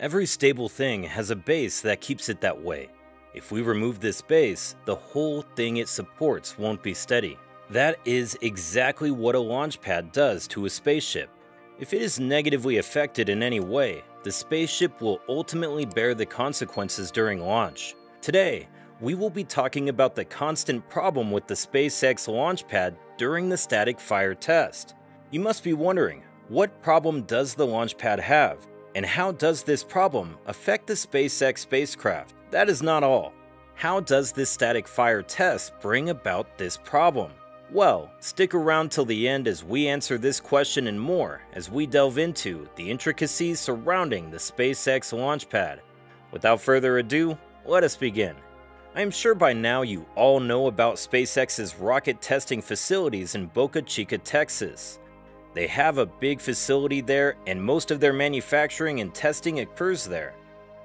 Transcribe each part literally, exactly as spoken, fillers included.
Every stable thing has a base that keeps it that way. If we remove this base, the whole thing it supports won't be steady. That is exactly what a launch pad does to a spaceship. If it is negatively affected in any way, the spaceship will ultimately bear the consequences during launch. Today, we will be talking about the constant problem with the SpaceX launch pad during the static fire test. You must be wondering, what problem does the launch pad have, and how does this problem affect the SpaceX spacecraft? That is not all. How does this static fire test bring about this problem? Well, stick around till the end as we answer this question and more as we delve into the intricacies surrounding the SpaceX launch pad. Without further ado, let us begin. I am sure by now you all know about SpaceX's rocket testing facilities in Boca Chica, Texas. They have a big facility there, and most of their manufacturing and testing occurs there.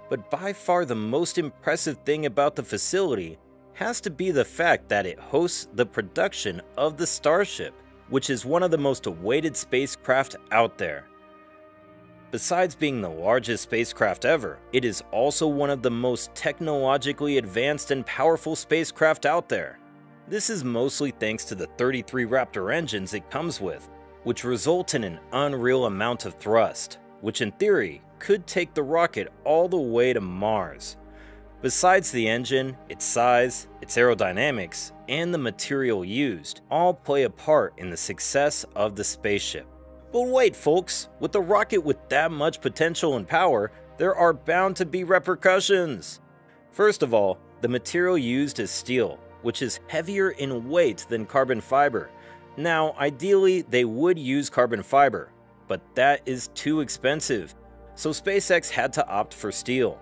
But by far the most impressive thing about the facility has to be the fact that it hosts the production of the Starship, which is one of the most awaited spacecraft out there. Besides being the largest spacecraft ever, it is also one of the most technologically advanced and powerful spacecraft out there. This is mostly thanks to the thirty-three Raptor engines it comes with, which result in an unreal amount of thrust, which in theory could take the rocket all the way to Mars. Besides the engine, its size, its aerodynamics, and the material used all play a part in the success of the spaceship. But wait folks, with a rocket with that much potential and power, there are bound to be repercussions. First of all, the material used is steel, which is heavier in weight than carbon fiber. Now, ideally, they would use carbon fiber, but that is too expensive, so SpaceX had to opt for steel.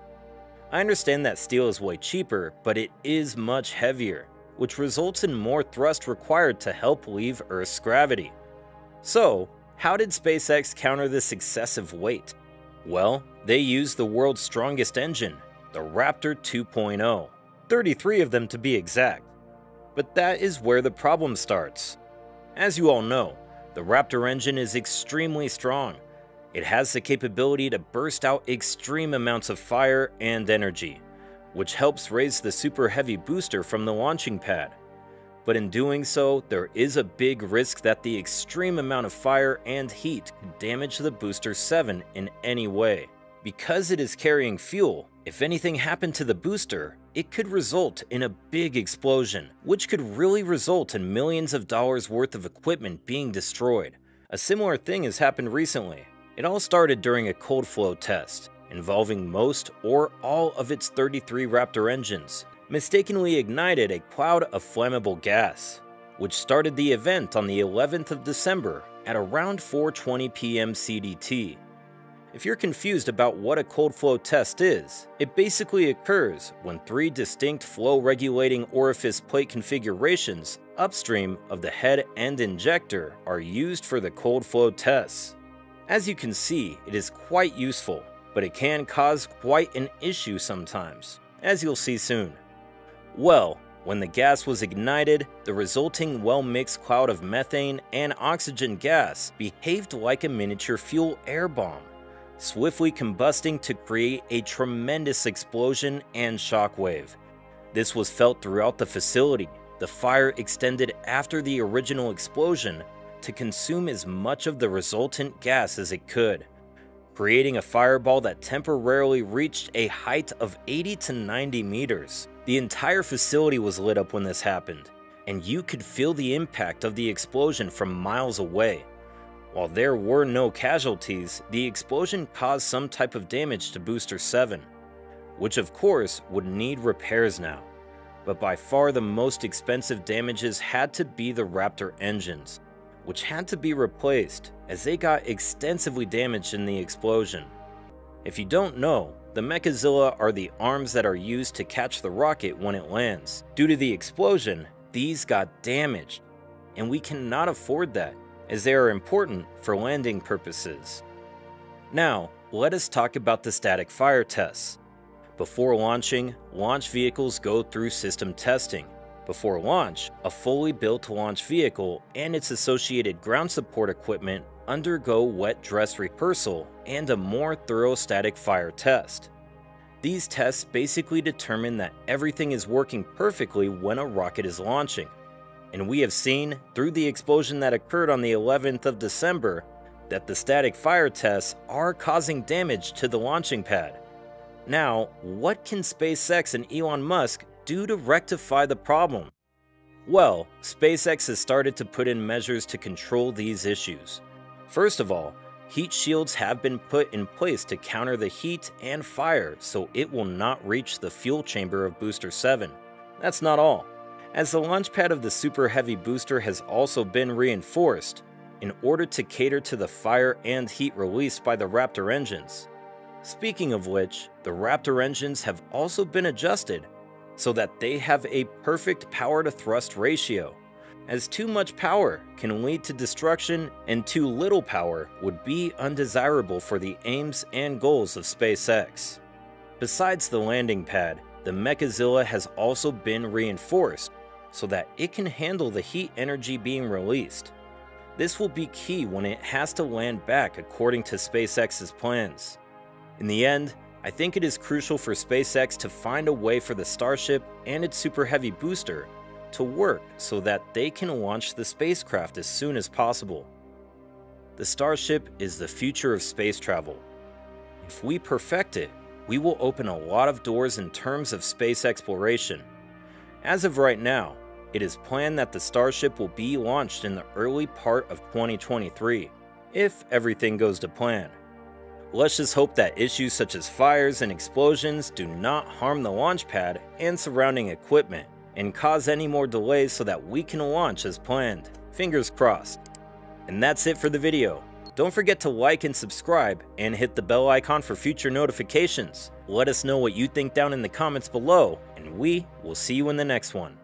I understand that steel is way cheaper, but it is much heavier, which results in more thrust required to help leave Earth's gravity. So, how did SpaceX counter this excessive weight? Well, they used the world's strongest engine, the Raptor two point oh, thirty-three of them to be exact. But that is where the problem starts. As you all know, the Raptor engine is extremely strong. It has the capability to burst out extreme amounts of fire and energy, which helps raise the Super Heavy Booster from the launching pad. But in doing so, there is a big risk that the extreme amount of fire and heat could damage the Booster seven in any way. Because it is carrying fuel, if anything happened to the booster, it could result in a big explosion, which could really result in millions of dollars worth of equipment being destroyed. A similar thing has happened recently. It all started during a cold flow test, involving most or all of its thirty-three Raptor engines, mistakenly ignited a cloud of flammable gas, which started the event on the eleventh of December at around four twenty p m C D T. If you're confused about what a cold flow test is, it basically occurs when three distinct flow-regulating orifice plate configurations upstream of the head and injector are used for the cold flow tests. As you can see, it is quite useful, but it can cause quite an issue sometimes, as you'll see soon. Well, when the gas was ignited, the resulting well-mixed cloud of methane and oxygen gas behaved like a miniature fuel air bomb, swiftly combusting to create a tremendous explosion and shockwave. This was felt throughout the facility. The fire extended after the original explosion to consume as much of the resultant gas as it could, creating a fireball that temporarily reached a height of eighty to ninety meters. The entire facility was lit up when this happened, and you could feel the impact of the explosion from miles away. While there were no casualties, the explosion caused some type of damage to Booster seven, which of course would need repairs now. But by far the most expensive damages had to be the Raptor engines, which had to be replaced as they got extensively damaged in the explosion. If you don't know, the Mechazilla are the arms that are used to catch the rocket when it lands. Due to the explosion, these got damaged, and we cannot afford that, as they are important for landing purposes. Now, let us talk about the static fire tests. Before launching, launch vehicles go through system testing. Before launch, a fully built launch vehicle and its associated ground support equipment undergo wet dress rehearsal and a more thorough static fire test. These tests basically determine that everything is working perfectly when a rocket is launching. And we have seen, through the explosion that occurred on the eleventh of December, that the static fire tests are causing damage to the launching pad. Now, what can SpaceX and Elon Musk do to rectify the problem? Well, SpaceX has started to put in measures to control these issues. First of all, heat shields have been put in place to counter the heat and fire so it will not reach the fuel chamber of Booster seven. That's not all, as the launch pad of the Super Heavy Booster has also been reinforced in order to cater to the fire and heat released by the Raptor engines. Speaking of which, the Raptor engines have also been adjusted so that they have a perfect power-to-thrust ratio, as too much power can lead to destruction and too little power would be undesirable for the aims and goals of SpaceX. Besides the landing pad, the Mechazilla has also been reinforced so that it can handle the heat energy being released. This will be key when it has to land back according to SpaceX's plans. In the end, I think it is crucial for SpaceX to find a way for the Starship and its Super Heavy booster to work so that they can launch the spacecraft as soon as possible. The Starship is the future of space travel. If we perfect it, we will open a lot of doors in terms of space exploration. As of right now, it is planned that the Starship will be launched in the early part of twenty twenty-three, if everything goes to plan. Let's just hope that issues such as fires and explosions do not harm the launch pad and surrounding equipment, and cause any more delays so that we can launch as planned. Fingers crossed. And that's it for the video. Don't forget to like and subscribe and hit the bell icon for future notifications. Let us know what you think down in the comments below, and we will see you in the next one.